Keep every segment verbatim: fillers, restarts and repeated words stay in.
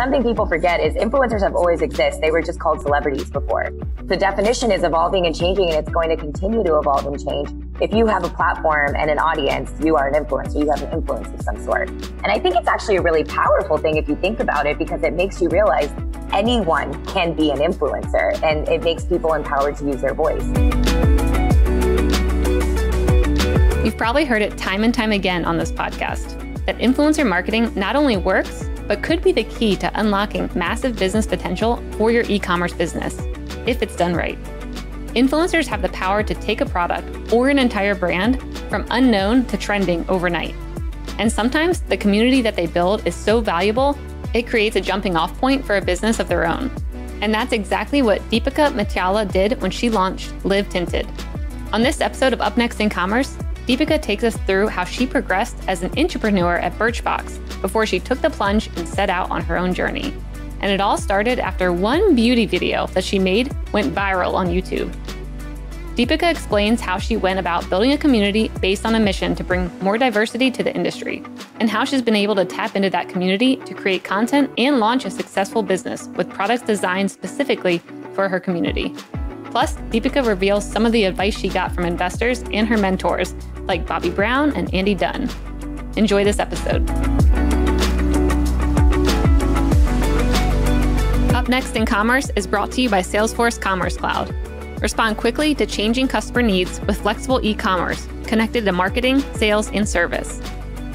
Something people forget is influencers have always existed. They were just called celebrities before. The definition is evolving and changing, and it's going to continue to evolve and change. If you have a platform and an audience, you are an influencer. You have an influence of some sort. And I think it's actually a really powerful thing if you think about it, because it makes you realize anyone can be an influencer, and it makes people empowered to use their voice. You've probably heard it time and time again on this podcast that influencer marketing not only works, but could be the key to unlocking massive business potential for your e-commerce business, if it's done right. Influencers have the power to take a product or an entire brand from unknown to trending overnight. And sometimes the community that they build is so valuable, it creates a jumping off point for a business of their own. And that's exactly what Deepica Mutyala did when she launched Live Tinted. On this episode of Up Next in Commerce, Deepica takes us through how she progressed as an entrepreneur at Birchbox before she took the plunge and set out on her own journey. And it all started after one beauty video that she made went viral on YouTube. Deepica explains how she went about building a community based on a mission to bring more diversity to the industry, and how she's been able to tap into that community to create content and launch a successful business with products designed specifically for her community. Plus, Deepica reveals some of the advice she got from investors and her mentors, like Bobbi Brown and Andy Dunn. Enjoy this episode. Up Next in Commerce is brought to you by Salesforce Commerce Cloud. Respond quickly to changing customer needs with flexible e-commerce connected to marketing, sales, and service.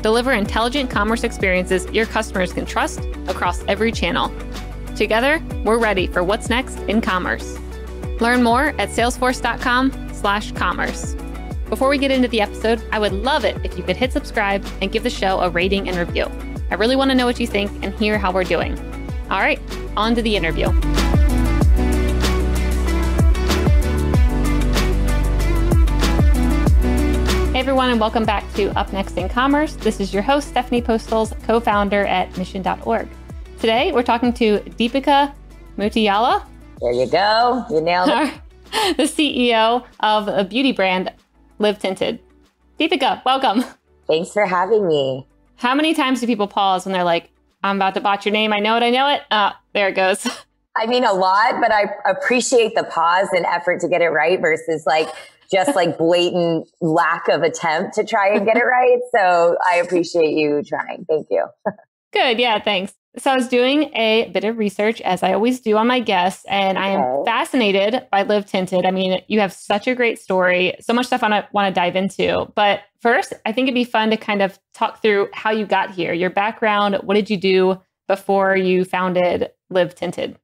Deliver intelligent commerce experiences your customers can trust across every channel. Together, we're ready for what's next in commerce. Learn more at salesforce dot com slash commerce. Before we get into the episode, I would love it if you could hit subscribe and give the show a rating and review. I really want to know what you think and hear how we're doing. All right, on to the interview. Hey everyone, and welcome back to Up Next in Commerce. This is your host, Stephanie Postles, co-founder at mission dot org. Today, we're talking to Deepica Mutyala. There you go, you nailed it. The C E O of a beauty brand, Live Tinted. Deepica, welcome. Thanks for having me. How many times do people pause when they're like, I'm about to botch your name. I know it. I know it. Uh, there it goes. I mean, a lot, but I appreciate the pause and effort to get it right versus like just like blatant lack of attempt to try and get it right. So I appreciate you trying. Thank you. Good. Yeah. Thanks. So I was doing a bit of research, as I always do on my guests, and okay. I am fascinated by Live Tinted. I mean, you have such a great story, so much stuff I want to dive into. But first, I think it'd be fun to kind of talk through how you got here, your background. What did you do before you founded Live Tinted?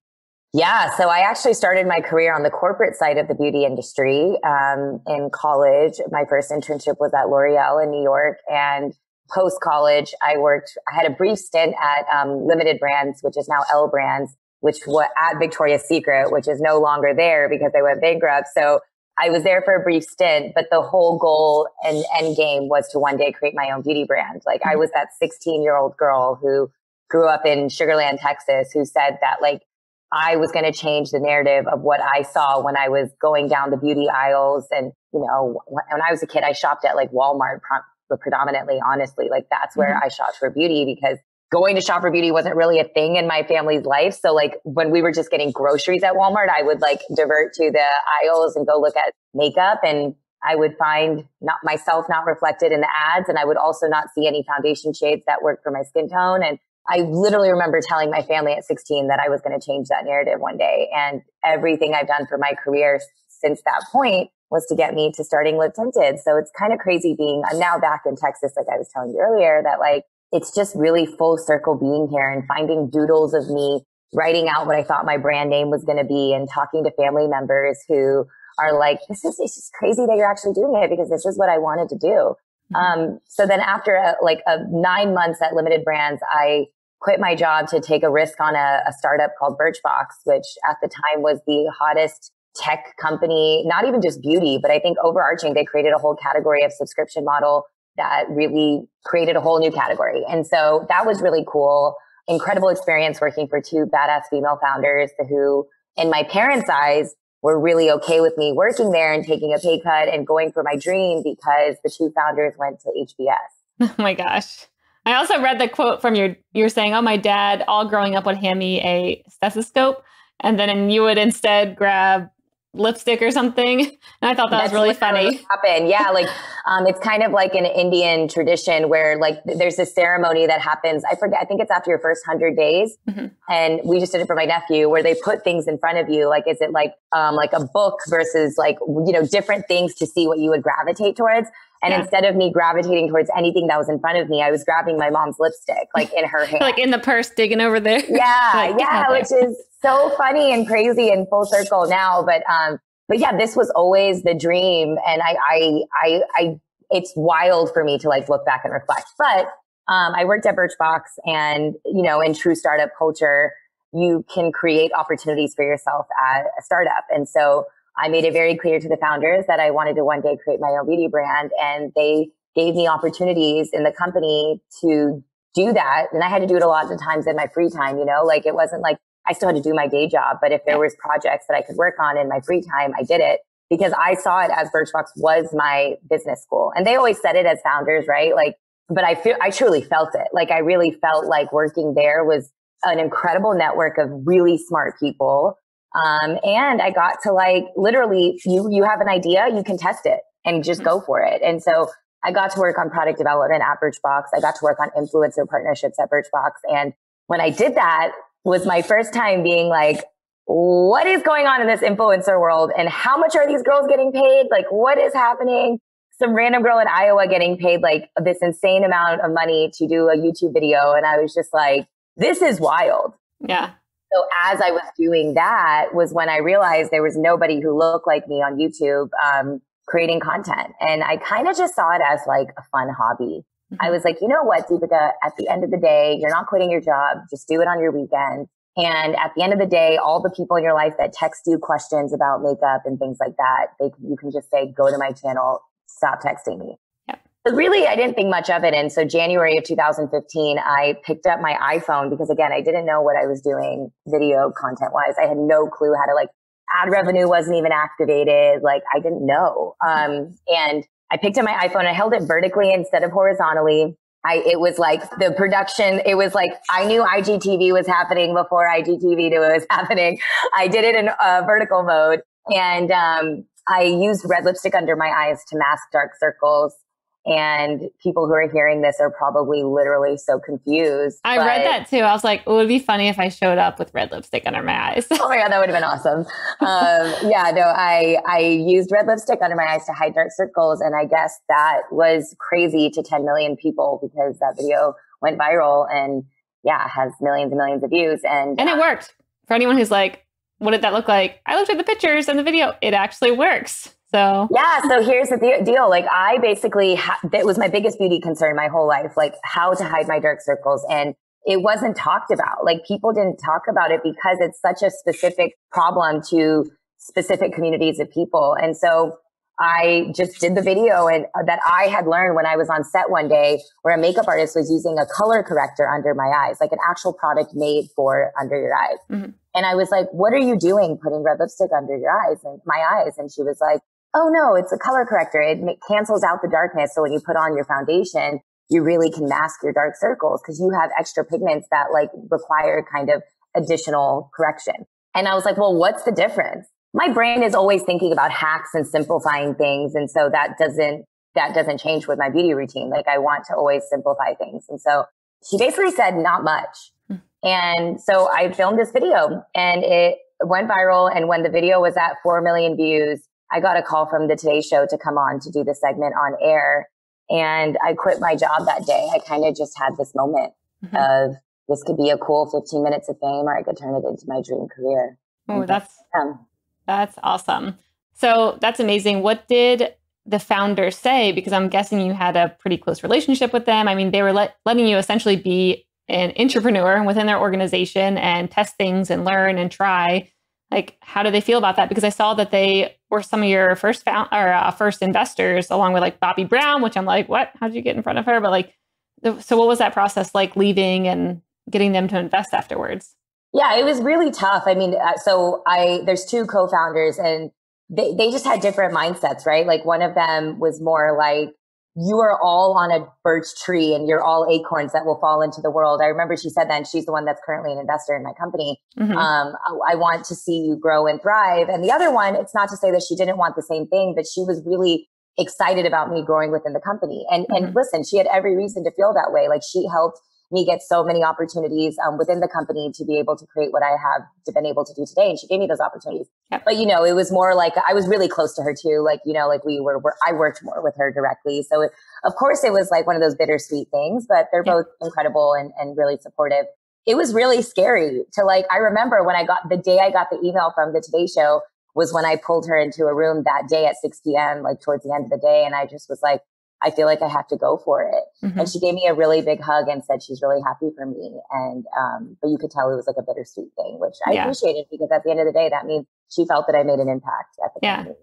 Yeah, so I actually started my career on the corporate side of the beauty industry um, in college. My first internship was at L'Oreal in New York, and post-college, I worked, I had a brief stint at um, Limited Brands, which is now L Brands, which was at Victoria's Secret, which is no longer there because they went bankrupt. So I was there for a brief stint, but the whole goal and end game was to one day create my own beauty brand. Like I was that sixteen-year-old girl who grew up in Sugarland, Texas, who said that like I was going to change the narrative of what I saw when I was going down the beauty aisles. And, you know, when I was a kid, I shopped at like Walmart prom- But predominantly, honestly, like that's where mm-hmm. I shopped for beauty, because going to shop for beauty wasn't really a thing in my family's life. So like when we were just getting groceries at Walmart, I would like divert to the aisles and go look at makeup, and I would find not myself not reflected in the ads. And I would also not see any foundation shades that worked for my skin tone. And I literally remember telling my family at sixteen that I was going to change that narrative one day. And everything I've done for my career since that point was to get me to starting Live Tinted. So it's kind of crazy being, I'm now back in Texas, like I was telling you earlier, that like, it's just really full circle being here and finding doodles of me writing out what I thought my brand name was going to be and talking to family members who are like, this is, it's just crazy that you're actually doing it because this is what I wanted to do. Mm-hmm. Um, so then after a, like a nine months at Limited Brands, I quit my job to take a risk on a, a startup called Birchbox, which at the time was the hottest tech company, not even just beauty, but I think overarching, they created a whole category of subscription model that really created a whole new category. And so that was really cool. Incredible experience working for two badass female founders who, in my parents' eyes, were really okay with me working there and taking a pay cut and going for my dream because the two founders went to H B S. Oh my gosh. I also read the quote from your, you're saying, oh, my dad, all growing up, would hand me a stethoscope, and then you would instead grab lipstick or something. And I thought that That's was really funny. Happened. Yeah. Like, um, it's kind of like an Indian tradition where like there's this ceremony that happens. I forget, I think it's after your first hundred days. Mm-hmm. And we just did it for my nephew where they put things in front of you. Like, is it like, um, like a book versus like, you know, different things to see what you would gravitate towards. And yeah. instead of me gravitating towards anything that was in front of me, I was grabbing my mom's lipstick, like in her hand. Like in the purse, digging over there. Yeah, like, yeah, which there. Is so funny and crazy and full circle now. But um, but yeah, this was always the dream. And I, I, I, I it's wild for me to like look back and reflect. But um, I worked at Birchbox, and, you know, in true startup culture, you can create opportunities for yourself at a startup. And so I made it very clear to the founders that I wanted to one day create my own beauty brand, and they gave me opportunities in the company to do that. And I had to do it a lot of times in my free time, you know, like it wasn't like I still had to do my day job, but if there was projects that I could work on in my free time, I did it because I saw it as Birchbox was my business school. And they always said it as founders, right? Like, but I feel, I truly felt it. Like I really felt like working there was an incredible network of really smart people. Um, and I got to like, literally you, you have an idea, you can test it and just go for it. And so I got to work on product development at Birchbox. I got to work on influencer partnerships at Birchbox. And when I did that was my first time being like, what is going on in this influencer world? And how much are these girls getting paid? Like, what is happening? Some random girl in Iowa getting paid like this insane amount of money to do a YouTube video. And I was just like, this is wild. Yeah. So as I was doing that was when I realized there was nobody who looked like me on YouTube um, creating content. And I kind of just saw it as like a fun hobby. Mm-hmm. I was like, you know what, Deepica, at the end of the day, you're not quitting your job. Just do it on your weekend. And at the end of the day, all the people in your life that text you questions about makeup and things like that, they, you can just say, go to my channel, stop texting me. But really, I didn't think much of it. And so January of two thousand fifteen, I picked up my iPhone because, again, I didn't know what I was doing video content wise. I had no clue how to like ad revenue wasn't even activated. Like I didn't know. Um, and I picked up my iPhone. I held it vertically instead of horizontally. I, it was like the production. It was like I knew I G T V was happening before I G T V knew it was happening. I did it in uh, vertical mode. And um, I used red lipstick under my eyes to mask dark circles. And people who are hearing this are probably literally so confused. I but... read that too. I was like, it would be funny if I showed up with red lipstick under my eyes. Oh my God, that would have been awesome. um, yeah, no, I, I used red lipstick under my eyes to hide dark circles. And I guess that was crazy to ten million people because that video went viral and yeah, has millions and millions of views. And, and it worked. For anyone who's like, what did that look like? I looked at the pictures and the video. It actually works. So yeah, so here's the th- deal. Like I basically, ha- that was my biggest beauty concern my whole life, like how to hide my dark circles. And it wasn't talked about. Like people didn't talk about it because it's such a specific problem to specific communities of people. And so I just did the video and uh, that I had learned when I was on set one day where a makeup artist was using a color corrector under my eyes, like an actual product made for under your eyes. Mm-hmm. And I was like, what are you doing putting red lipstick under your eyes and my eyes? And she was like, oh no, it's a color corrector. It cancels out the darkness. So when you put on your foundation, you really can mask your dark circles because you have extra pigments that like require kind of additional correction. And I was like, well, what's the difference? My brain is always thinking about hacks and simplifying things. And so that doesn't, that doesn't change with my beauty routine. Like I want to always simplify things. And so she basically said not much. And so I filmed this video and it went viral. And when the video was at four million views, I got a call from the Today Show to come on to do the segment on air. And I quit my job that day. I kind of just had this moment mm-hmm. of this could be a cool fifteen minutes of fame or I could turn it into my dream career. Oh, that's, um, that's awesome. So that's amazing. What did the founders say? Because I'm guessing you had a pretty close relationship with them. I mean, they were let, letting you essentially be an entrepreneur within their organization and test things and learn and try. Like, how do they feel about that? Because I saw that they were some of your first found, or uh, first investors, along with like Bobbi Brown, which I'm like, what? How'd you get in front of her? But like, the, so what was that process like leaving and getting them to invest afterwards? Yeah, it was really tough. I mean, so I there's two co-founders and they, they just had different mindsets, right? Like one of them was more like, you are all on a birch tree and you're all acorns that will fall into the world. I remember she said that, and she's the one that's currently an investor in my company. Mm-hmm. Um, I want to see you grow and thrive. And the other one, it's not to say that she didn't want the same thing, but she was really excited about me growing within the company. And, mm-hmm. and listen, she had every reason to feel that way. Like, she helped me get so many opportunities um, within the company to be able to create what I have been able to do today. And she gave me those opportunities. Yep. But, you know, it was more like I was really close to her too. Like, you know, like we were, were I worked more with her directly. So it, of course it was like one of those bittersweet things, but they're yep. both incredible and, and really supportive. It was really scary to like, I remember when I got the day I got the email from the Today Show was when I pulled her into a room that day at six p.m., like towards the end of the day. And I just was like, I feel like I have to go for it. Mm-hmm. And she gave me a really big hug and said she's really happy for me. And um, but you could tell it was like a bittersweet thing, which I yeah. appreciated, because at the end of the day, that means she felt that I made an impact at the yeah. company.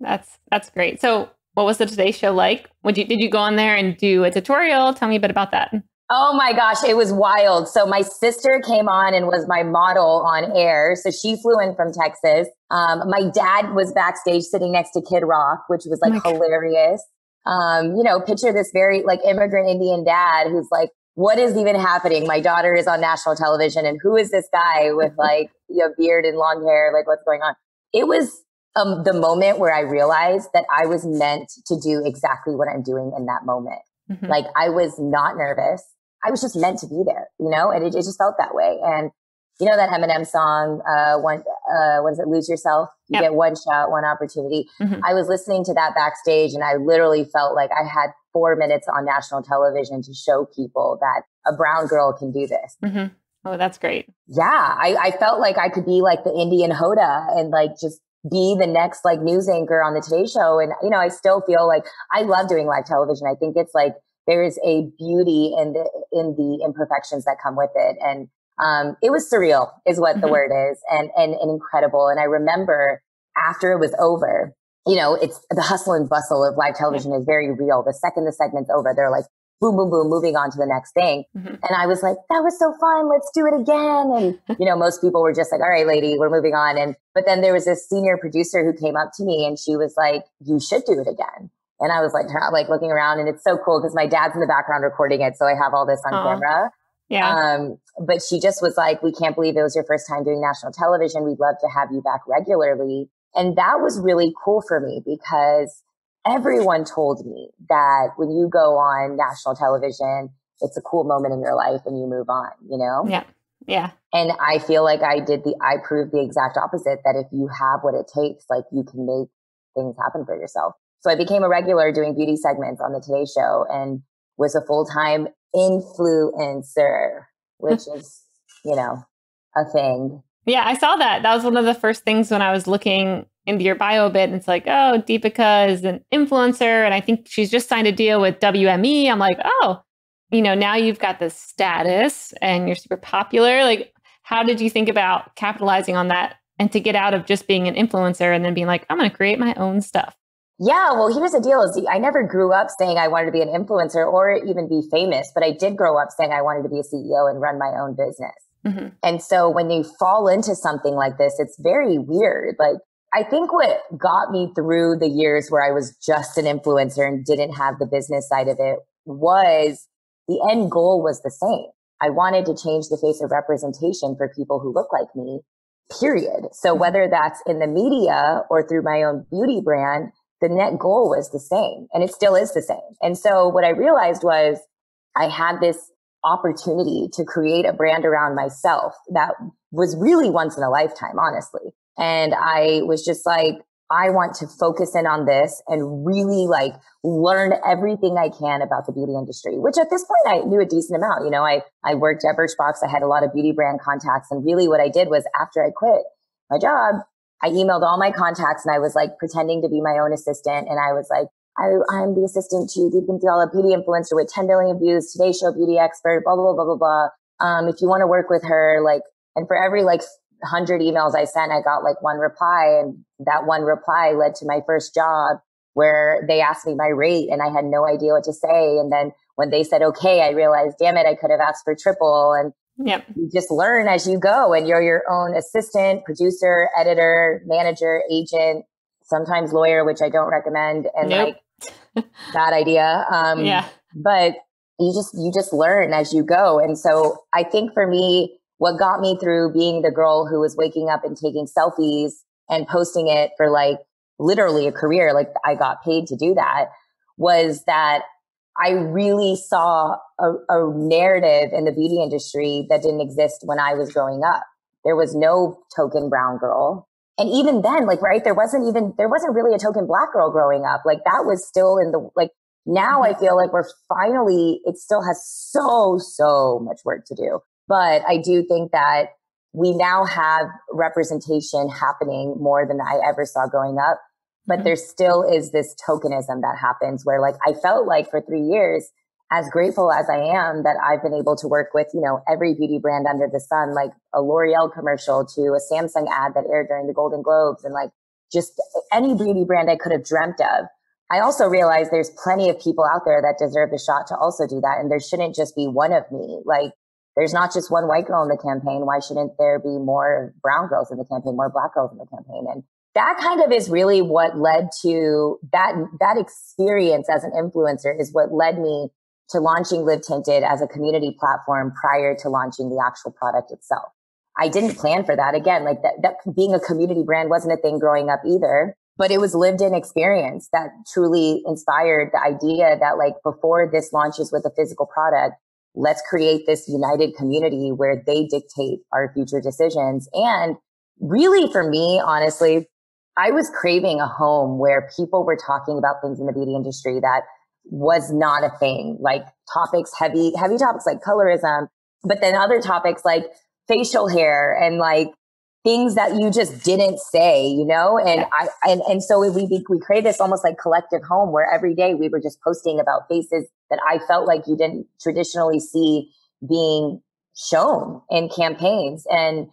That's that's great. So what was the Today Show like? Would you, did you go on there and do a tutorial? Tell me a bit about that. Oh my gosh, it was wild. So my sister came on and was my model on air. So she flew in from Texas. Um, my dad was backstage sitting next to Kid Rock, which was like oh hilarious. Um, you know, picture this very like immigrant Indian dad who's like, what is even happening? My daughter is on national television, and who is this guy with like a you know, beard and long hair? Like, what's going on? It was um, the moment where I realized that I was meant to do exactly what I'm doing in that moment. Mm-hmm. Like, I was not nervous. I was just meant to be there, you know, and it, it just felt that way. And you know that Eminem song, uh, one, uh, what is it? Lose Yourself. You yep. get one shot, one opportunity. Mm-hmm. I was listening to that backstage, and I literally felt like I had four minutes on national television to show people that a brown girl can do this. Mm-hmm. Oh, that's great. Yeah. I, I felt like I could be like the Indian Hoda and like just be the next like news anchor on the Today Show. And, you know, I still feel like I love doing live television. I think it's like, there is a beauty in the, in the imperfections that come with it. And, Um, it was surreal is what the mm-hmm. word is, and, and, and incredible. And I remember after it was over, you know, it's the hustle and bustle of live television mm-hmm. is very real. The second the segment's over, they're like, boom, boom, boom, moving on to the next thing. Mm-hmm. And I was like, that was so fun. Let's do it again. And, you know, most people were just like, all right, lady, we're moving on. And, but then there was this senior producer who came up to me, and she was like, you should do it again. And I was like, like looking around, and it's so cool because my dad's in the background recording it. So I have all this on Aww. Camera. Yeah. Um, but she just was like, we can't believe it was your first time doing national television. We'd love to have you back regularly. And that was really cool for me, because everyone told me that when you go on national television, it's a cool moment in your life and you move on, you know? Yeah. Yeah. And I feel like I did the, I proved the exact opposite, that if you have what it takes, like you can make things happen for yourself. So I became a regular doing beauty segments on the Today Show, and was a full-time influencer, which is, you know, a thing. Yeah, I saw that. That was one of the first things when I was looking into your bio a bit. And it's like, oh, Deepica is an influencer. And I think she's just signed a deal with W M E. I'm like, oh, you know, now you've got this status and you're super popular. Like, how did you think about capitalizing on that and to get out of just being an influencer and then being like, I'm going to create my own stuff? Yeah, well, here's the deal. Is I never grew up saying I wanted to be an influencer or even be famous, but I did grow up saying I wanted to be a C E O and run my own business. Mm-hmm. And so when you fall into something like this, it's very weird. Like, I think what got me through the years where I was just an influencer and didn't have the business side of it was the end goal was the same. I wanted to change the face of representation for people who look like me, period. So whether that's in the media or through my own beauty brand, the net goal was the same, and it still is the same. And so what I realized was I had this opportunity to create a brand around myself that was really once in a lifetime, honestly. And I was just like, I want to focus in on this and really like learn everything I can about the beauty industry, which at this point I knew a decent amount. You know, I, I worked at Birchbox. I had a lot of beauty brand contacts. And really what I did was after I quit my job, I emailed all my contacts, and I was like pretending to be my own assistant. And I was like, I, I'm the assistant to Deepica Mutyala, beauty influencer with ten million views, Today Show beauty expert, blah, blah, blah, blah, blah. Um, if you want to work with her, like, and for every like hundred emails I sent, I got like one reply. And that one reply led to my first job where they asked me my rate, and I had no idea what to say. And then when they said, okay, I realized, damn it, I could have asked for triple. And Yep. you just learn as you go, and you're your own assistant, producer, editor, manager, agent, sometimes lawyer, which I don't recommend. And nope. like, bad idea. Um, yeah. But you just, you just learn as you go. And so I think for me, what got me through being the girl who was waking up and taking selfies and posting it for like literally a career, like I got paid to do that, was that I really saw a, a narrative in the beauty industry that didn't exist when I was growing up. There was no token brown girl. And even then, like, right, there wasn't even, there wasn't really a token black girl growing up. Like that was still in the, like, now I feel like we're finally, it still has so, so much work to do. But I do think that we now have representation happening more than I ever saw growing up. But there still is this tokenism that happens where, like, I felt like for three years, as grateful as I am that I've been able to work with, you know, every beauty brand under the sun, like a L'Oreal commercial to a Samsung ad that aired during the Golden Globes and like just any beauty brand I could have dreamt of. I also realized there's plenty of people out there that deserve the shot to also do that. And there shouldn't just be one of me. Like, there's not just one white girl in the campaign. Why shouldn't there be more brown girls in the campaign, more black girls in the campaign? And that kind of is really what led to that, that experience as an influencer is what led me to launching Live Tinted as a community platform prior to launching the actual product itself. I didn't plan for that. Again, like that, that being a community brand wasn't a thing growing up either, but it was lived in experience that truly inspired the idea that like before this launches with a physical product, let's create this united community where they dictate our future decisions. And really for me, honestly, I was craving a home where people were talking about things in the beauty industry that was not a thing, like topics, heavy, heavy topics like colorism, but then other topics like facial hair and like things that you just didn't say, you know? And I, and, and so we, we created this almost like collective home where every day we were just posting about faces that I felt like you didn't traditionally see being shown in campaigns. And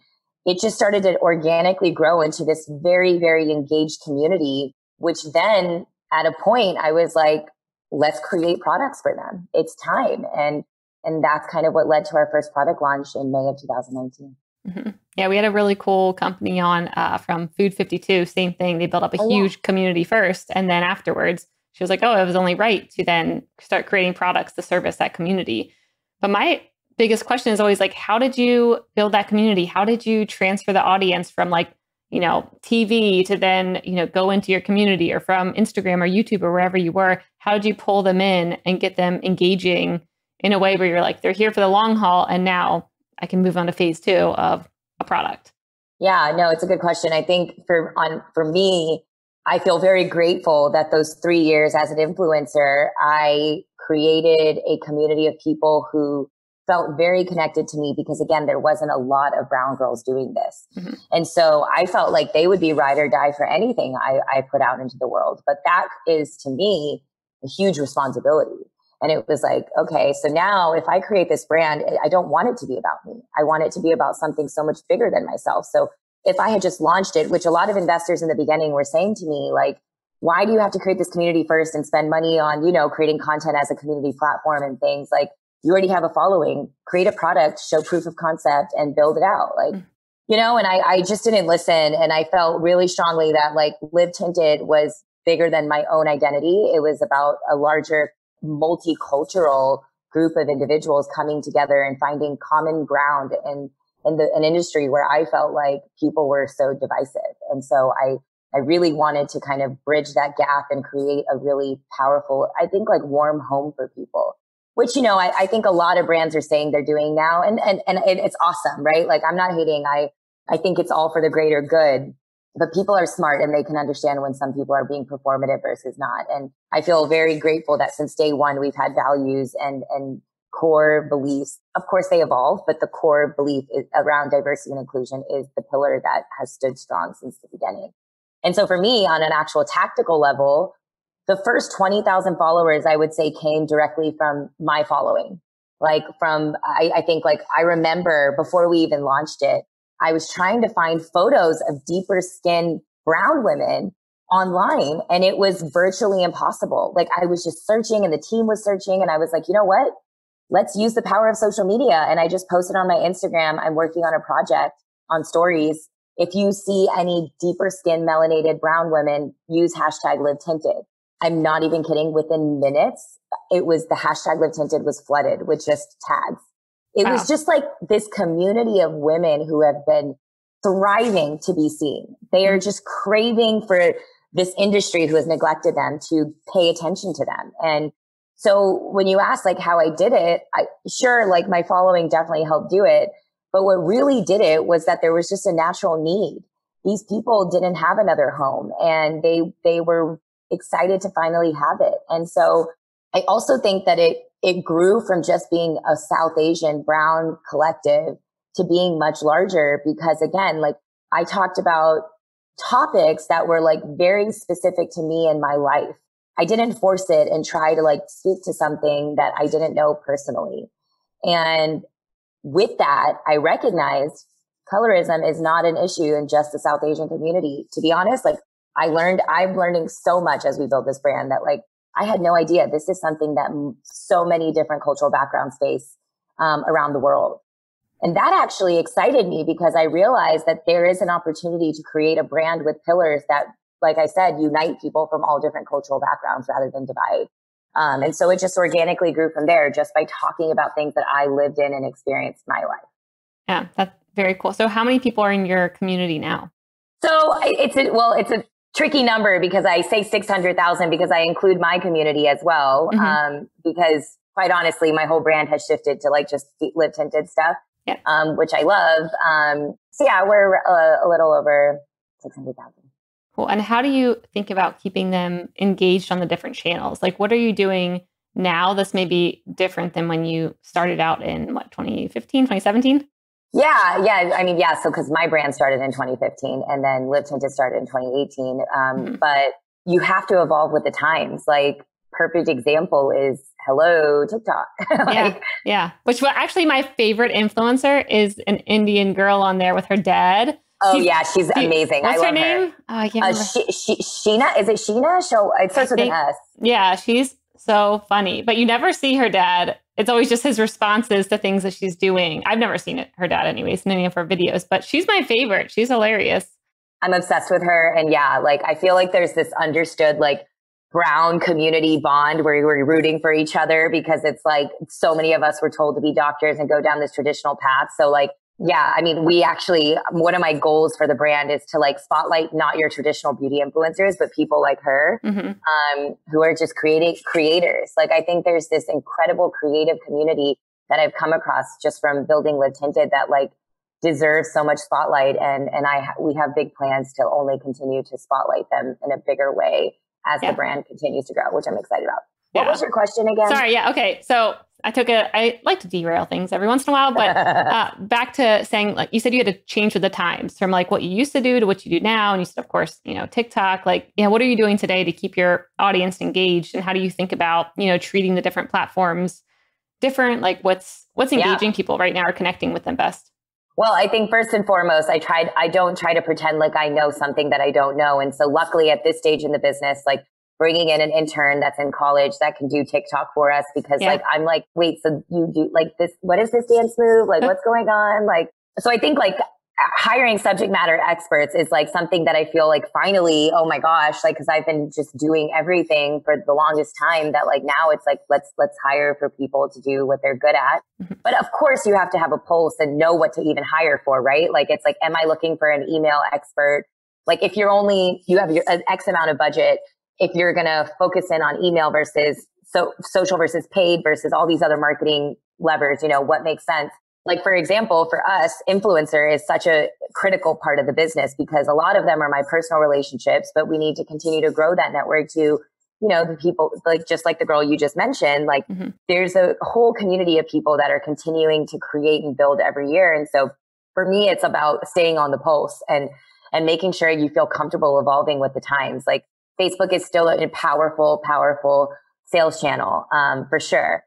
it just started to organically grow into this very, very engaged community, which then at a point I was like, let's create products for them. It's time. And, and that's kind of what led to our first product launch in May of two thousand nineteen. Mm-hmm. Yeah. We had a really cool company on uh, from Food fifty-two, same thing. They built up a oh, huge yeah. community first. And then afterwards she was like, oh, it was only right to then start creating products to service that community. But my biggest question is always like, how did you build that community? How did you transfer the audience from like, you know, T V to then, you know, go into your community or from Instagram or YouTube or wherever you were? How did you pull them in and get them engaging in a way where you're like, they're here for the long haul and now I can move on to phase two of a product? Yeah, no, it's a good question. I think for on for me, I feel very grateful that those three years as an influencer, I created a community of people who felt very connected to me because again, there wasn't a lot of brown girls doing this. Mm-hmm. And so I felt like they would be ride or die for anything I, I put out into the world. But that is to me a huge responsibility. And it was like, okay, so now if I create this brand, I don't want it to be about me. I want it to be about something so much bigger than myself. So if I had just launched it, which a lot of investors in the beginning were saying to me, like, why do you have to create this community first and spend money on, you know, creating content as a community platform and things? Like, you already have a following, create a product, show proof of concept and build it out. Like, you know, and I, I just didn't listen. And I felt really strongly that like Live Tinted was bigger than my own identity. It was about a larger multicultural group of individuals coming together and finding common ground in, in the, an industry where I felt like people were so divisive. And so I, I really wanted to kind of bridge that gap and create a really powerful, I think like warm home for people. Which, you know, I, I think a lot of brands are saying they're doing now. And, and, and it, it's awesome, right? Like, I'm not hating. I, I think it's all for the greater good, but people are smart and they can understand when some people are being performative versus not. And I feel very grateful that since day one, we've had values and, and core beliefs. Of course they evolve, but the core belief is, around diversity and inclusion is the pillar that has stood strong since the beginning. And so for me, on an actual tactical level, the first twenty thousand followers, I would say, came directly from my following. Like from, I, I think like, I remember before we even launched it, I was trying to find photos of deeper skin brown women online. And it was virtually impossible. Like I was just searching and the team was searching. And I was like, you know what? Let's use the power of social media. And I just posted on my Instagram, I'm working on a project on stories. If you see any deeper skin melanated brown women, use hashtag Live Tinted. I'm not even kidding. Within minutes, it was the hashtag Live Tinted was flooded with just tags. It wow. was just like this community of women who have been thriving to be seen. They are just craving for this industry who has neglected them to pay attention to them. And so when you ask like how I did it, I sure, like my following definitely helped do it. But what really did it was that there was just a natural need. These people didn't have another home and they, they were excited to finally have it. And so I also think that it, it grew from just being a South Asian brown collective to being much larger because again, like I talked about topics that were like very specific to me in my life. I didn't force it and try to like speak to something that I didn't know personally. And with that, I recognized colorism is not an issue in just the South Asian community. To be honest, like I learned, I'm learning so much as we build this brand that like I had no idea this is something that m- so many different cultural backgrounds face um, around the world. And that actually excited me because I realized that there is an opportunity to create a brand with pillars that, like I said, unite people from all different cultural backgrounds rather than divide. Um, and so it just organically grew from there just by talking about things that I lived in and experienced in my life. Yeah, that's very cool. So how many people are in your community now? So it's a, well, it's a tricky number because I say six hundred thousand because I include my community as well. Mm-hmm. Um, because quite honestly, my whole brand has shifted to like just Live Tinted stuff. Yeah. Um, which I love. Um, so yeah, we're a, a little over six hundred thousand. Cool. And how do you think about keeping them engaged on the different channels? Like, what are you doing now? This may be different than when you started out in what, twenty fifteen, twenty seventeen? Yeah. Yeah. I mean, yeah. So, cause my brand started in twenty fifteen and then Live Tinted started in twenty eighteen. Um, mm-hmm. But you have to evolve with the times. Like, perfect example is hello TikTok. like, yeah, yeah. Which well, actually my favorite influencer is an Indian girl on there with her dad. Oh she's, yeah, she's she, amazing. What's I love her name? Her. Oh, I can't uh, remember. She, she, Sheena, is it Sheena? She'll, it starts with an S. Yeah, she's so funny, but you never see her dad. It's always just his responses to things that she's doing. I've never seen it, her dad, anyways, in any of her videos. But she's my favorite. She's hilarious. I'm obsessed with her, and yeah, like I feel like there's this understood like. Brown community bond where we're rooting for each other because it's like so many of us were told to be doctors and go down this traditional path. So like, yeah, I mean, we actually, one of my goals for the brand is to like spotlight not your traditional beauty influencers, but people like her mm-hmm. um, who are just creating creators. Like, I think there's this incredible creative community that I've come across just from building Live Tinted that like deserves so much spotlight. And, and I, we have big plans to only continue to spotlight them in a bigger way as yeah. the brand continues to grow, which I'm excited about. What yeah. was your question again? Sorry. Yeah. Okay. So I took a, I like to derail things every once in a while, but uh, back to saying, like you said, you had to change with the times from like what you used to do to what you do now. And you said, of course, you know, TikTok, like, yeah, what are you doing today to keep your audience engaged? And how do you think about, you know, treating the different platforms different? Like what's, what's engaging yeah. people right now or connecting with them best? Well, I think first and foremost, I tried, I don't try to pretend like I know something that I don't know. And so luckily at this stage in the business, like bringing in an intern that's in college that can do TikTok for us because yeah. like, I'm like, wait, so you do like this, what is this dance move? Like what's going on? Like, so I think like hiring subject matter experts is like something that I feel like finally, oh my gosh, like, cause I've been just doing everything for the longest time that like now it's like, let's, let's hire for people to do what they're good at. Mm-hmm. But of course you have to have a pulse and know what to even hire for, right? Like, it's like, am I looking for an email expert? Like if you're only, you have your, an X amount of budget, if you're going to focus in on email versus so social versus paid versus all these other marketing levers, you know, what makes sense? Like, for example, for us, influencer is such a critical part of the business because a lot of them are my personal relationships, but we need to continue to grow that network to, you know, the people like just like the girl you just mentioned, like mm-hmm. there's a whole community of people that are continuing to create and build every year. And so for me, it's about staying on the pulse and, and making sure you feel comfortable evolving with the times. Like Facebook is still a powerful, powerful sales channel, um, for sure.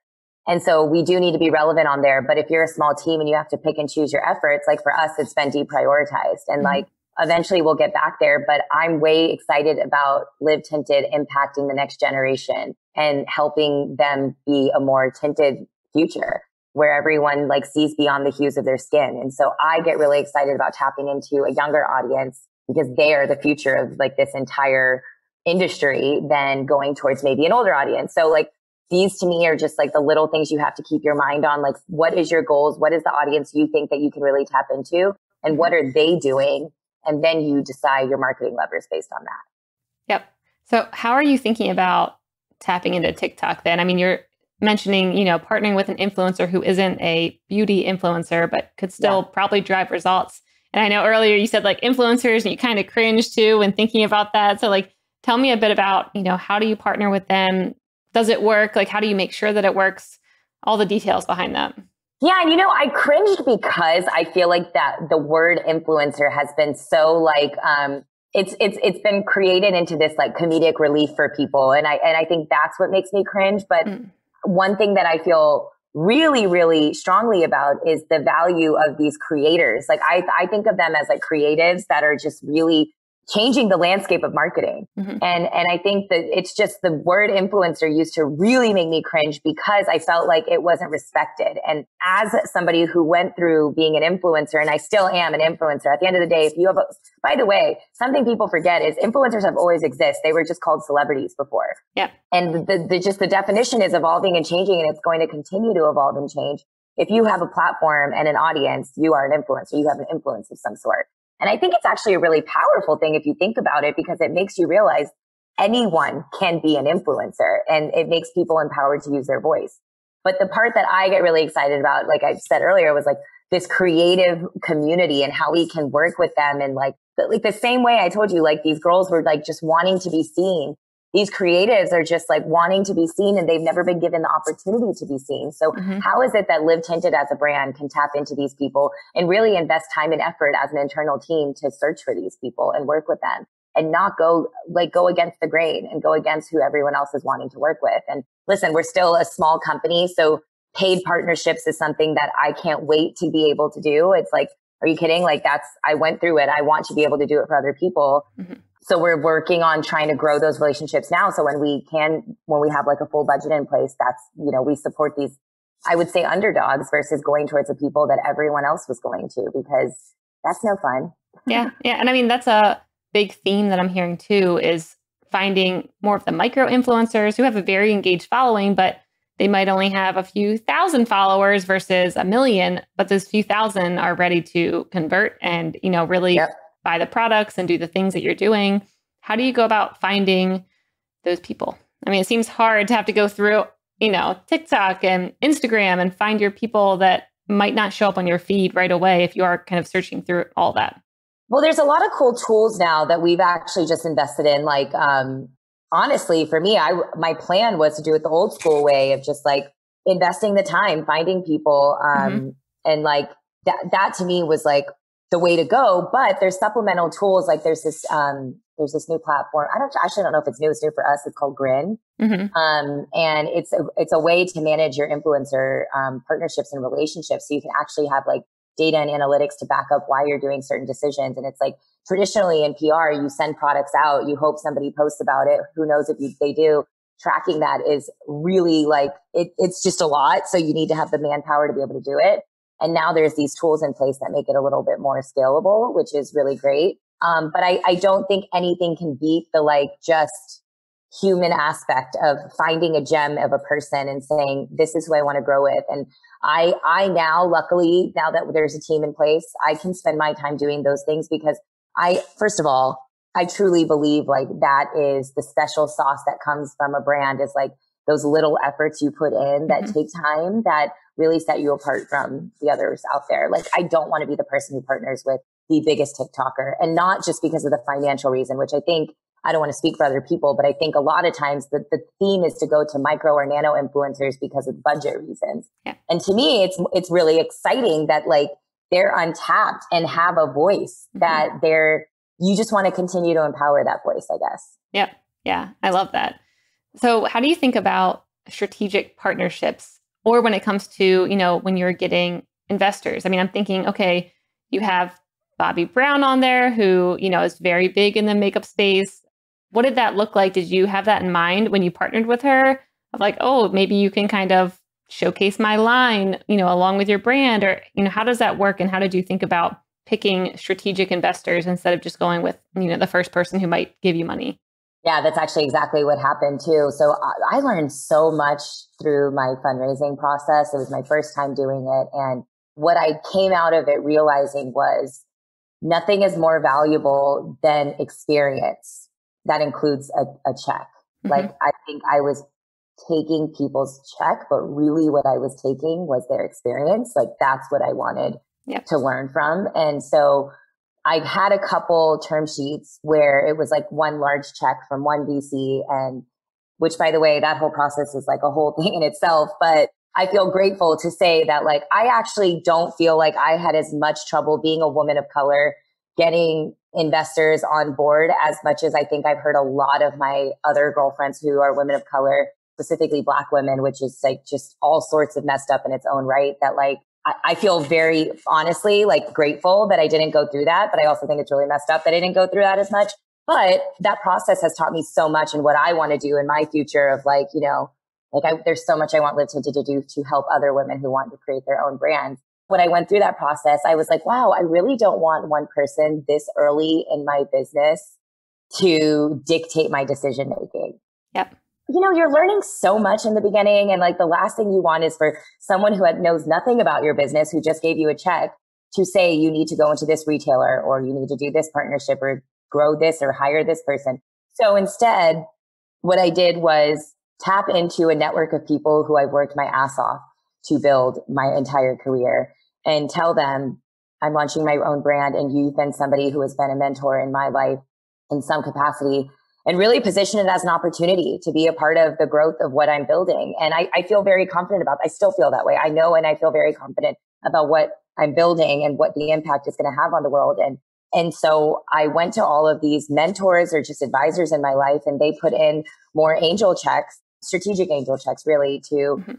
And so we do need to be relevant on there. But if you're a small team and you have to pick and choose your efforts, like for us, it's been deprioritized and mm-hmm. like eventually we'll get back there. But I'm way excited about Live Tinted impacting the next generation and helping them be a more tinted future where everyone like sees beyond the hues of their skin. And so I get really excited about tapping into a younger audience because they are the future of like this entire industry than going towards maybe an older audience. So like these to me are just like the little things you have to keep your mind on. Like, what is your goals? What is the audience you think that you can really tap into? And what are they doing? And then you decide your marketing levers based on that. Yep. So how are you thinking about tapping into TikTok then? I mean, you're mentioning, you know, partnering with an influencer who isn't a beauty influencer, but could still yeah. probably drive results. And I know earlier you said like influencers and you kind of cringe too when thinking about that. So like, tell me a bit about, you know, how do you partner with them? Does it work? Like, how do you make sure that it works? All the details behind that. Yeah. And, you know, I cringed because I feel like that the word influencer has been so like, um, it's, it's, it's been created into this like comedic relief for people. And I, and I think that's what makes me cringe. But mm. one thing that I feel really, really strongly about is the value of these creators. Like I, I think of them as like creatives that are just really changing the landscape of marketing. Mm-hmm. And, and I think that it's just the word influencer used to really make me cringe because I felt like it wasn't respected. And as somebody who went through being an influencer, and I still am an influencer at the end of the day, if you have, a, by the way, something people forget is influencers have always existed. They were just called celebrities before. Yeah. And the, the, just the definition is evolving and changing, and it's going to continue to evolve and change. If you have a platform and an audience, you are an influencer. You have an influence of some sort. And I think it's actually a really powerful thing if you think about it, because it makes you realize anyone can be an influencer, and it makes people empowered to use their voice. But the part that I get really excited about, like I said earlier, was like this creative community and how we can work with them. And like, like the same way I told you, like these girls were like just wanting to be seen. These creatives are just like wanting to be seen, and they've never been given the opportunity to be seen. So mm-hmm. how is it that Live Tinted as a brand can tap into these people and really invest time and effort as an internal team to search for these people and work with them, and not go like go against the grain and go against who everyone else is wanting to work with? And listen, we're still a small company, so paid partnerships is something that I can't wait to be able to do. It's like, are you kidding? Like that's, I went through it. I want to be able to do it for other people. Mm-hmm. So we're working on trying to grow those relationships now. So when we can, when we have like a full budget in place, that's, you know, we support these, I would say underdogs versus going towards the people that everyone else was going to, because that's no fun. Yeah. Yeah. And I mean, that's a big theme that I'm hearing too, is finding more of the micro influencers who have a very engaged following, but they might only have a few thousand followers versus a million, but those few thousand are ready to convert and, you know, really yep. buy the products and do the things that you're doing. How do you go about finding those people? I mean, it seems hard to have to go through, you know, TikTok and Instagram and find your people that might not show up on your feed right away if you are kind of searching through all that. Well, there's a lot of cool tools now that we've actually just invested in. Like, um, honestly, for me, I, my plan was to do it the old school way of just like investing the time, finding people. Um, mm-hmm. And like that, that to me was like the way to go. But there's supplemental tools. Like there's this, um, there's this new platform. I don't, I actually don't know if it's new. It's new for us. It's called Grin. Mm-hmm. Um, and it's a, it's a way to manage your influencer, um, partnerships and relationships. So you can actually have like data and analytics to back up why you're doing certain decisions. And it's like, traditionally in P R, you send products out, you hope somebody posts about it. Who knows if you, they do. Tracking that is really like, it, it's just a lot. So you need to have the manpower to be able to do it. And now there's these tools in place that make it a little bit more scalable, which is really great. Um, but I, I don't think anything can beat the like just human aspect of finding a gem of a person and saying, this is who I want to grow with. And I, I now, luckily, now that there's a team in place, I can spend my time doing those things because I, first of all, I truly believe like that is the special sauce that comes from a brand, is like those little efforts you put in that mm-hmm. take time that really set you apart from the others out there. Like I don't want to be the person who partners with the biggest TikToker, and not just because of the financial reason, which I think, I don't want to speak for other people, but I think a lot of times the, the theme is to go to micro or nano influencers because of budget reasons. Yeah. And to me, it's, it's really exciting that like, they're untapped and have a voice that mm-hmm. they're, you just want to continue to empower that voice, I guess. Yep. Yeah. I love that. So how do you think about strategic partnerships, or when it comes to, you know, when you're getting investors? I mean, I'm thinking, okay, you have Bobbi Brown on there who, you know, is very big in the makeup space. What did that look like? Did you have that in mind when you partnered with her? Of like, oh, maybe you can kind of showcase my line, you know, along with your brand? Or, you know, how does that work? And how did you think about picking strategic investors instead of just going with, you know, the first person who might give you money? Yeah, that's actually exactly what happened too. So I learned so much through my fundraising process. It was my first time doing it. And what I came out of it realizing was nothing is more valuable than experience. That includes a, a check. Mm-hmm. Like I think I was taking people's check, but really what I was taking was their experience. Like that's what I wanted yep. to learn from. And so I had a couple term sheets where it was like one large check from one V C, and which, by the way, that whole process is like a whole thing in itself. But I feel grateful to say that like I actually don't feel like I had as much trouble being a woman of color getting investors on board as much as I think I've heard a lot of my other girlfriends who are women of color, specifically Black women, which is like just all sorts of messed up in its own right, that like I feel very honestly like grateful that I didn't go through that, but I also think it's really messed up that I didn't go through that as much. But that process has taught me so much and what I want to do in my future of like, you know, like I, there's so much I want Live Tinted to do to help other women who want to create their own brands. When I went through that process, I was like, wow, I really don't want one person this early in my business to dictate my decision making. Yep. You know, you're learning so much in the beginning. And like the last thing you want is for someone who knows nothing about your business, who just gave you a check, to say you need to go into this retailer or you need to do this partnership or grow this or hire this person. So instead, what I did was tap into a network of people who I've worked my ass off to build my entire career and tell them I'm launching my own brand, and you've been somebody who has been a mentor in my life in some capacity. And really position it as an opportunity to be a part of the growth of what I'm building. And I, I feel very confident about, I still feel that way. I know, and I feel very confident about what I'm building and what the impact is going to have on the world. And, and so I went to all of these mentors or just advisors in my life, and they put in more angel checks, strategic angel checks, really, to mm-hmm.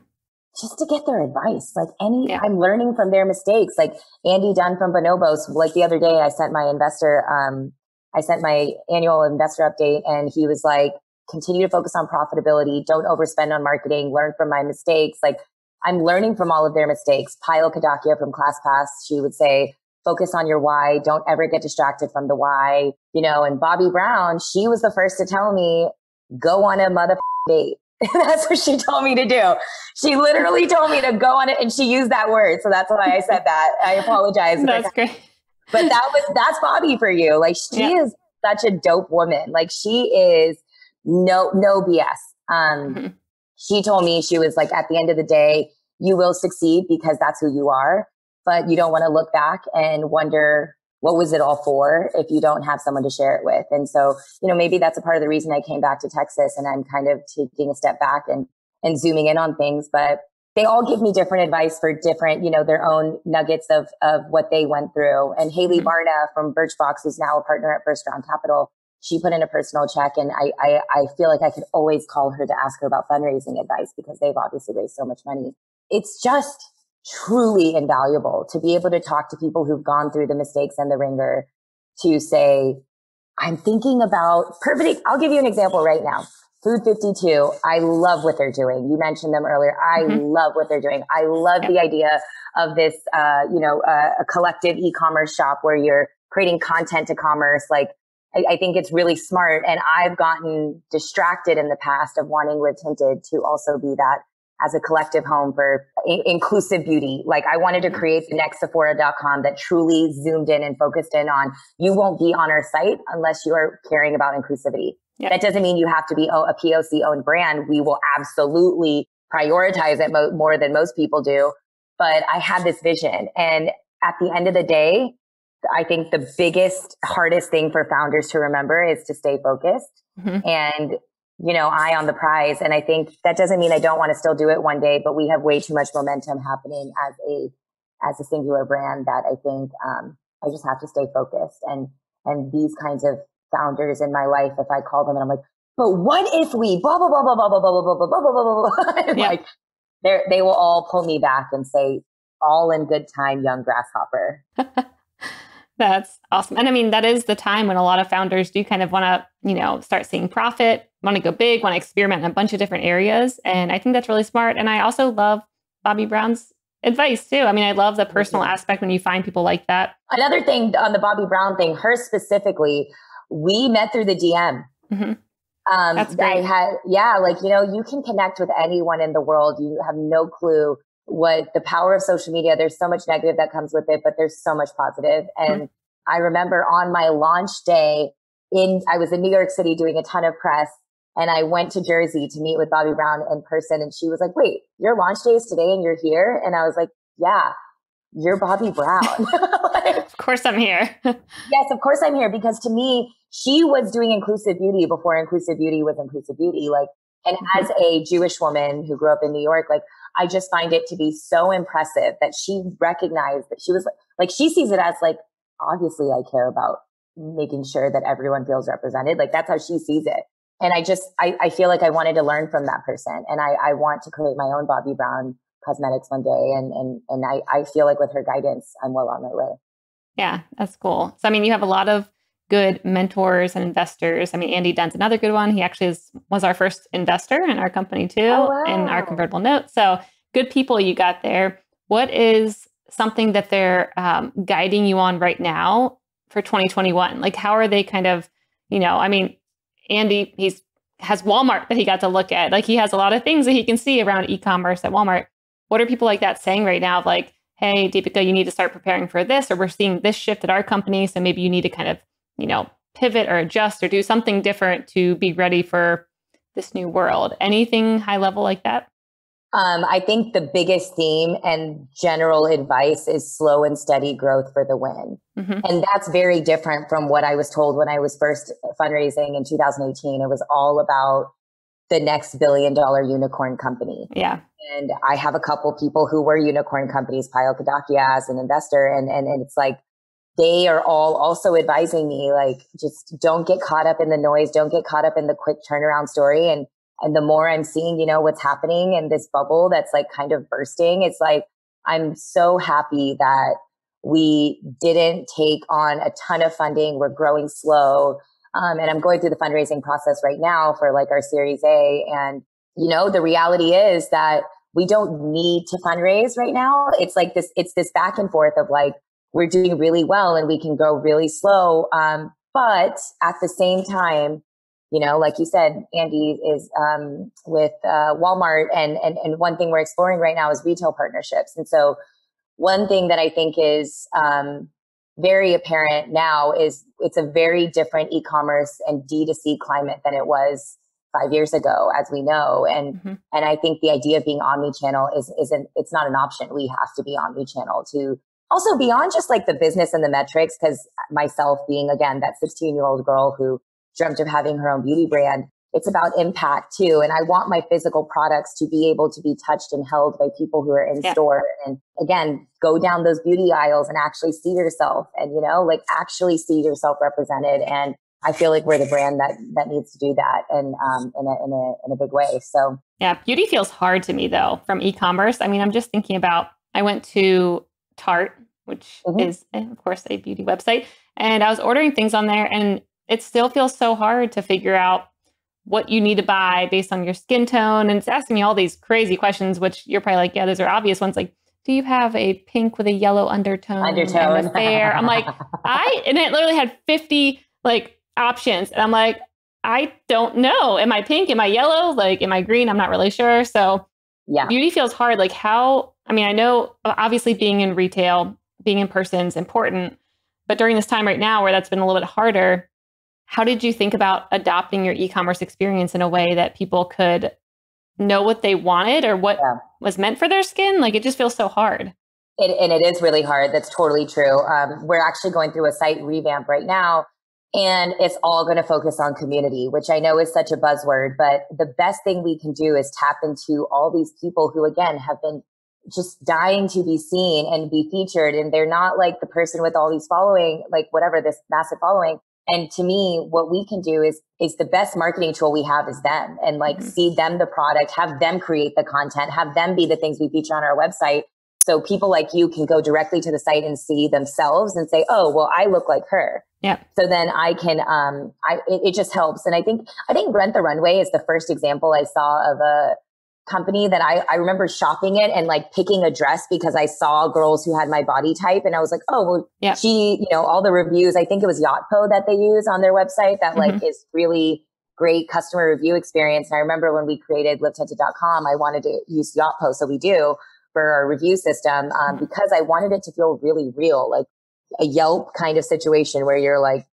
just to get their advice. Like any, yeah. I'm learning from their mistakes. Like Andy Dunn from Bonobos, like the other day, I sent my investor, um, I sent my annual investor update, and he was like, continue to focus on profitability. Don't overspend on marketing. Learn from my mistakes. Like I'm learning from all of their mistakes. Payal Kadakia from ClassPass, she would say, focus on your why. Don't ever get distracted from the why, you know, and Bobbi Brown, she was the first to tell me, go on a mother date. That's what she told me to do. She literally told me to go on it. And she used that word. So that's why I said that. I apologize. That's great. But that was, that's Bobbi for you. Like she yeah. is such a dope woman. Like she is no, no B S. Um, mm-hmm. She told me, she was like, at the end of the day, you will succeed because that's who you are, but you don't want to look back and wonder what was it all for if you don't have someone to share it with. And so, you know, maybe that's a part of the reason I came back to Texas, and I'm kind of taking a step back and, and zooming in on things, but they all give me different advice for different, you know, their own nuggets of of what they went through. And Haley Barna from Birchbox, who's now a partner at First Round Capital, she put in a personal check. And I, I, I feel like I could always call her to ask her about fundraising advice because they've obviously raised so much money. It's just truly invaluable to be able to talk to people who've gone through the mistakes and the ringer to say, I'm thinking about pivoting. I'll give you an example right now. Food fifty-two, I love what they're doing. You mentioned them earlier. I mm-hmm. love what they're doing. I love yeah. the idea of this, uh, you know, uh, a collective e-commerce shop where you're creating content to commerce. Like, I, I think it's really smart. And I've gotten distracted in the past of wanting Live Tinted to also be that as a collective home for in- inclusive beauty. Like I wanted to create the next Sephora dot com that truly zoomed in and focused in on, you won't be on our site unless you are caring about inclusivity. Yep. That doesn't mean you have to be a P O C-owned brand. We will absolutely prioritize it mo- more than most people do. But I had this vision. And at the end of the day, I think the biggest, hardest thing for founders to remember is to stay focused mm-hmm. and, you know, eye on the prize. And I think that doesn't mean I don't want to still do it one day, but we have way too much momentum happening as a as a singular brand that I think um, I just have to stay focused. And and these kinds of founders in my life, if I call them and I'm like, but what if we blah blah blah blah blah blah blah blah blah blah blah blah blah blah, like they they will all pull me back and say, all in good time, young grasshopper. That's awesome. And I mean, that is the time when a lot of founders do kind of want to, you know, start seeing profit, want to go big, want to experiment in a bunch of different areas. And I think that's really smart. And I also love Bobbi Brown's advice too. I mean, I love the personal mm-hmm. aspect when you find people like that. Another thing on the Bobbi Brown thing, her specifically, we met through the D M. Mm-hmm. Um, That's great. I had, yeah, like, you know, you can connect with anyone in the world. You have no clue what the power of social media. There's so much negative that comes with it, but there's so much positive. And mm-hmm. I remember on my launch day in, I was in New York City doing a ton of press, and I went to Jersey to meet with Bobbi Brown in person. And she was like, wait, your launch day is today and you're here? And I was like, yeah, you're Bobbi Brown. Like, of course I'm here. Yes, of course I'm here. Because to me, she was doing inclusive beauty before inclusive beauty was inclusive beauty. Like, and as a Jewish woman who grew up in New York, like, I just find it to be so impressive that she recognized that she was like, like she sees it as like, obviously I care about making sure that everyone feels represented. Like, that's how she sees it. And I just, I, I feel like I wanted to learn from that person. And I, I want to create my own Bobbi Brown cosmetics one day. And, and, and I, I feel like with her guidance, I'm well on my way. Yeah, that's cool. So, I mean, you have a lot of good mentors and investors. I mean, Andy Dunn's another good one. He actually is, was our first investor in our company too, oh, wow. in our convertible note. So good people you got there. What is something that they're um, guiding you on right now for twenty twenty-one? Like, how are they kind of, you know, I mean, Andy, he's has Walmart that he got to look at. Like, he has a lot of things that he can see around e-commerce at Walmart. What are people like that saying right now? Like, hey, Deepica, you need to start preparing for this, or we're seeing this shift at our company. So maybe you need to kind of, you know, pivot or adjust or do something different to be ready for this new world. Anything high level like that? Um, I think the biggest theme and general advice is slow and steady growth for the win. Mm-hmm. And that's very different from what I was told when I was first fundraising in two thousand eighteen. It was all about the next billion dollar unicorn company. Yeah. And I have a couple people who were unicorn companies, Payal Kadakia as an investor. And, and, and it's like, they are all also advising me, like, just don't get caught up in the noise. Don't get caught up in the quick turnaround story. And And the more I'm seeing, you know, what's happening in this bubble that's like kind of bursting, it's like, I'm so happy that we didn't take on a ton of funding. We're growing slow. Um, and I'm going through the fundraising process right now for like our Series A. And, you know, the reality is that we don't need to fundraise right now. It's like this, it's this back and forth of like, we're doing really well and we can go really slow. Um, but at the same time, you know, like you said, Andy is um, with uh, Walmart, and, and and one thing we're exploring right now is retail partnerships. And so one thing that I think is um, very apparent now is it's a very different e-commerce and D two C climate than it was five years ago, as we know. And mm-hmm. and I think the idea of being omni-channel is isn't it's not an option. We have to be omni-channel to also beyond just like the business and the metrics, because myself being, again, that sixteen-year-old girl who dreamt of having her own beauty brand, it's about impact too. And I want my physical products to be able to be touched and held by people who are in yeah. store. And again, go down those beauty aisles and actually see yourself and, you know, like actually see yourself represented. And I feel like we're the brand that, that needs to do that and um, in, a, in, a, in a big way. So yeah, beauty feels hard to me though, from e-commerce. I mean, I'm just thinking about, I went to Tarte, which mm-hmm. is of course a beauty website. And I was ordering things on there, and it still feels so hard to figure out what you need to buy based on your skin tone. And it's asking me all these crazy questions, which you're probably like, yeah, those are obvious ones. Like, do you have a pink with a yellow undertone? Undertone. And a fair? I'm like, I, and it literally had fifty like options. And I'm like, I don't know. Am I pink? Am I yellow? Like, am I green? I'm not really sure. So yeah, beauty feels hard. Like how, I mean, I know obviously being in retail, being in person is important, but during this time right now where that's been a little bit harder, how did you think about adopting your e-commerce experience in a way that people could know what they wanted or what yeah. was meant for their skin? Like, it just feels so hard. It, and it is really hard. That's totally true. Um, we're actually going through a site revamp right now, and it's all going to focus on community, which I know is such a buzzword, but the best thing we can do is tap into all these people who, again, have been just dying to be seen and be featured. And they're not like the person with all these following, like whatever, this massive following. And to me, what we can do is, is the best marketing tool we have is them, and like mm-hmm. see them, the product, have them create the content, have them be the things we feature on our website. So people like you can go directly to the site and see themselves and say, oh, well, I look like her. Yeah. So then I can, um, I, it, it just helps. And I think, I think Rent the Runway is the first example I saw of a company that I, I remember shopping it and like picking a dress because I saw girls who had my body type, and I was like, oh, well, yeah. she, you know, all the reviews, I think it was Yotpo that they use on their website that mm-hmm. like is really great customer review experience. And I remember when we created live tinted dot com, I wanted to use Yotpo, so we do, for our review system, um, because I wanted it to feel really real, like a Yelp kind of situation where you're like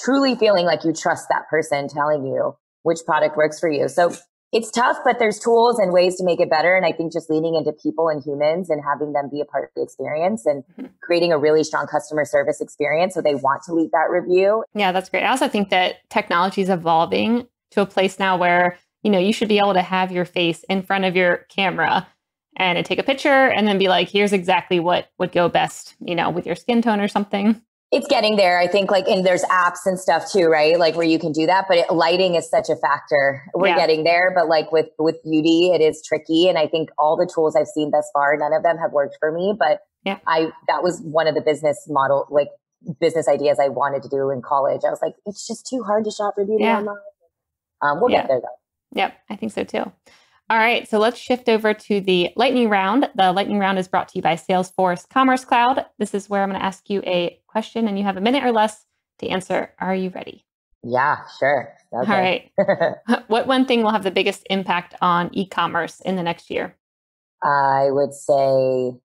truly feeling like you trust that person telling you which product works for you. So it's tough, but there's tools and ways to make it better. And I think just leaning into people and humans and having them be a part of the experience and creating a really strong customer service experience so they want to leave that review. Yeah, that's great. I also think that technology is evolving to a place now where, you know, you should be able to have your face in front of your camera and take a picture and then be like, here's exactly what would go best, you know, with your skin tone or something. It's getting there, I think, like, and there's apps and stuff too, right? Like where you can do that, but it, lighting is such a factor. We're yeah. getting there, but like with, with beauty, it is tricky. And I think all the tools I've seen thus far, none of them have worked for me, but yeah. I, that was one of the business model, like business ideas I wanted to do in college. I was like, it's just too hard to shop for beauty yeah. online. Um, we'll yeah. get there though. Yep. I think so too. All right, so let's shift over to the lightning round. The lightning round is brought to you by Salesforce Commerce Cloud. This is where I'm going to ask you a question and you have a minute or less to answer. Are you ready? Yeah, sure. Okay. All right. What one thing will have the biggest impact on e-commerce in the next year? I would say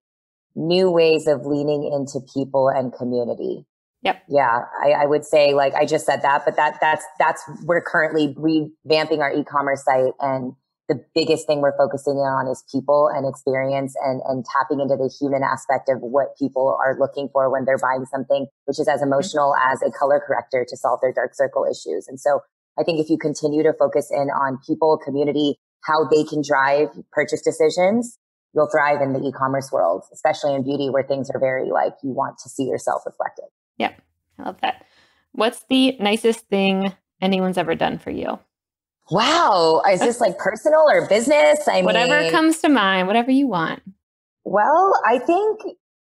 new ways of leaning into people and community. Yep. Yeah, I, I would say, like, I just said that, but that that's that's we're currently revamping our e-commerce site, and the biggest thing we're focusing on is people and experience and, and tapping into the human aspect of what people are looking for when they're buying something, which is as emotional mm-hmm. as a color corrector to solve their dark circle issues. And so I think if you continue to focus in on people, community, how they can drive purchase decisions, you'll thrive in the e-commerce world, especially in beauty where things are very like you want to see yourself reflected. Yeah, I love that. What's the nicest thing anyone's ever done for you? Wow. Is this like personal or business? I mean, whatever comes to mind, whatever you want. Well, I think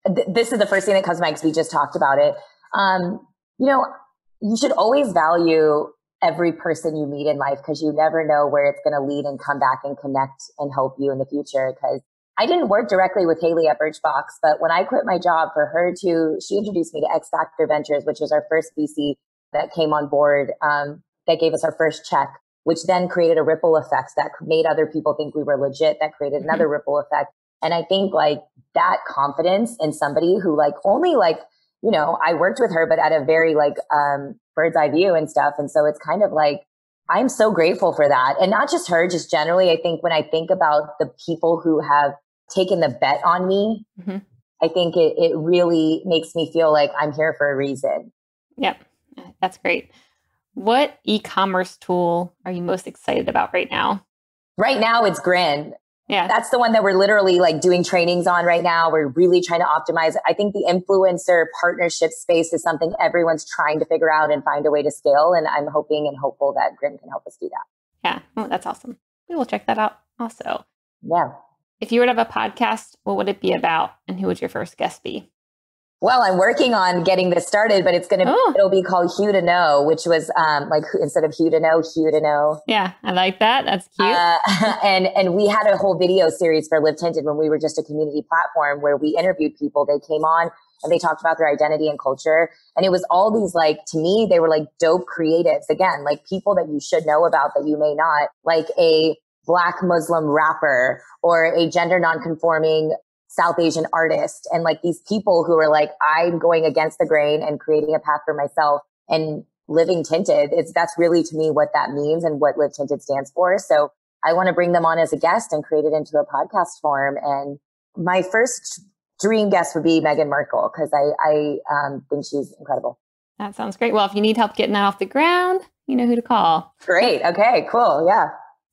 th- this is the first thing that comes to mind because we just talked about it. Um, you know, you should always value every person you meet in life because you never know where it's going to lead and come back and connect and help you in the future. Because I didn't work directly with Haley at Birchbox, but when I quit my job for her to, she introduced me to X Factor Ventures, which was our first V C that came on board, um, that gave us our first check, which then created a ripple effect that made other people think we were legit. That created another mm-hmm. ripple effect. And I think like that confidence in somebody who like only like, you know, I worked with her, but at a very like um, bird's eye view and stuff. And so it's kind of like, I'm so grateful for that. And not just her, just generally, I think when I think about the people who have taken the bet on me, mm-hmm. I think it, it really makes me feel like I'm here for a reason. Yep. That's great. What e-commerce tool are you most excited about right now? Right now, it's Grin. Yeah. That's the one that we're literally like doing trainings on right now. We're really trying to optimize. I think the influencer partnership space is something everyone's trying to figure out and find a way to scale. And I'm hoping and hopeful that Grin can help us do that. Yeah. Oh, that's awesome. We will check that out also. Yeah. If you were to have a podcast, what would it be about? And who would your first guest be? Well, I'm working on getting this started, but it's going to oh. it'll be called Hue to Know, which was um, like instead of Hue to Know, Hue to Know. Yeah, I like that. That's cute. Uh, and and we had a whole video series for Live Tinted when we were just a community platform where we interviewed people. They came on and they talked about their identity and culture, and it was all these like to me they were like dope creatives again, like people that you should know about that you may not, like a Black Muslim rapper or a gender nonconforming South Asian artist, and like these people who are like, I'm going against the grain and creating a path for myself and living tinted. It's that's really to me what that means and what Live Tinted stands for. So I want to bring them on as a guest and create it into a podcast form. And my first dream guest would be Meghan Markle because I, I um, think she's incredible. That sounds great. Well, if you need help getting that off the ground, you know who to call. Great. Okay, cool. Yeah.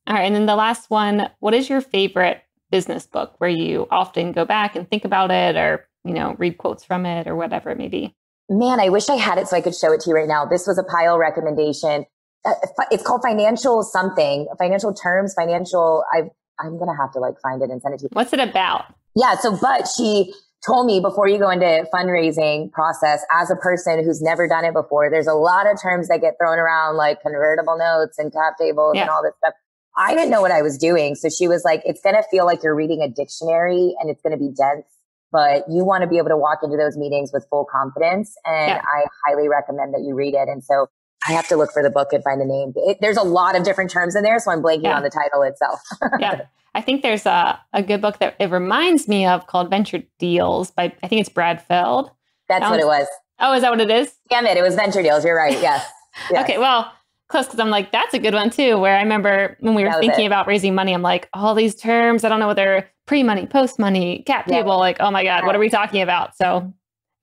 All right. And then the last one, what is your favorite business book where you often go back and think about it or, you know, read quotes from it or whatever it may be? Man, I wish I had it so I could show it to you right now. This was a Payal recommendation. Uh, it's called Financial Something, Financial Terms, Financial. I've, I'm going to have to like find it and send it to you. What's it about? Yeah. So, but she told me before you go into fundraising process as a person who's never done it before, there's a lot of terms that get thrown around like convertible notes and cap tables yeah. and all this stuff. I didn't know what I was doing. So she was like, it's going to feel like you're reading a dictionary and it's going to be dense, but you want to be able to walk into those meetings with full confidence. And yeah. I highly recommend that you read it. And so I have to look for the book and find the name. It, there's a lot of different terms in there, so I'm blanking yeah. on the title itself. Yeah. I think there's a, a good book that it reminds me of called Venture Deals by, I think it's Brad Feld. That's that what it was. Oh, is that what it is? Damn it. It was Venture Deals. You're right. Yes. yes. Okay. Well, close. Cause I'm like, that's a good one too, where I remember when we were thinking it. about raising money, I'm like, all these terms, I don't know whether pre-money, post-money, cap table, yeah. like, oh my God, what are we talking about? So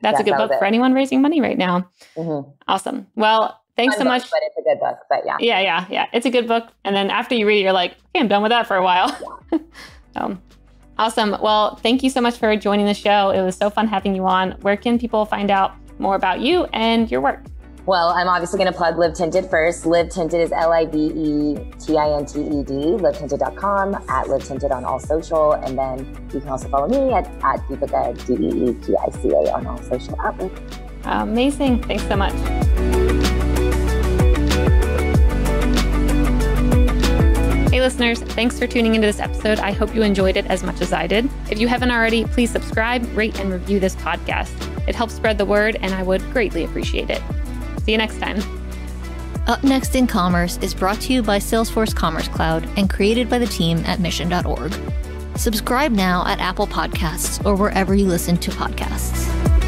that's yeah, a good that book for anyone raising money right now. Mm-hmm. Awesome. Well, thanks Fun so much. Book, but it's a good book, but yeah. Yeah, yeah, yeah. It's a good book. And then after you read it, you're like, okay, I'm done with that for a while. Yeah. um, awesome. Well, thank you so much for joining the show. It was so fun having you on. Where can people find out more about you and your work? Well, I'm obviously going to plug Live Tinted first. Live Tinted is L I V E T I N T E D, live tinted dot com, at Live Tinted on all social. And then you can also follow me at, at Deepica, D E E P I C A, on all social outlets. Amazing. Thanks so much. Hey listeners, thanks for tuning into this episode. I hope you enjoyed it as much as I did. If you haven't already, please subscribe, rate, and review this podcast. It helps spread the word, and I would greatly appreciate it. See you next time. Up Next in Commerce is brought to you by Salesforce Commerce Cloud and created by the team at mission dot org. Subscribe now at Apple Podcasts or wherever you listen to podcasts.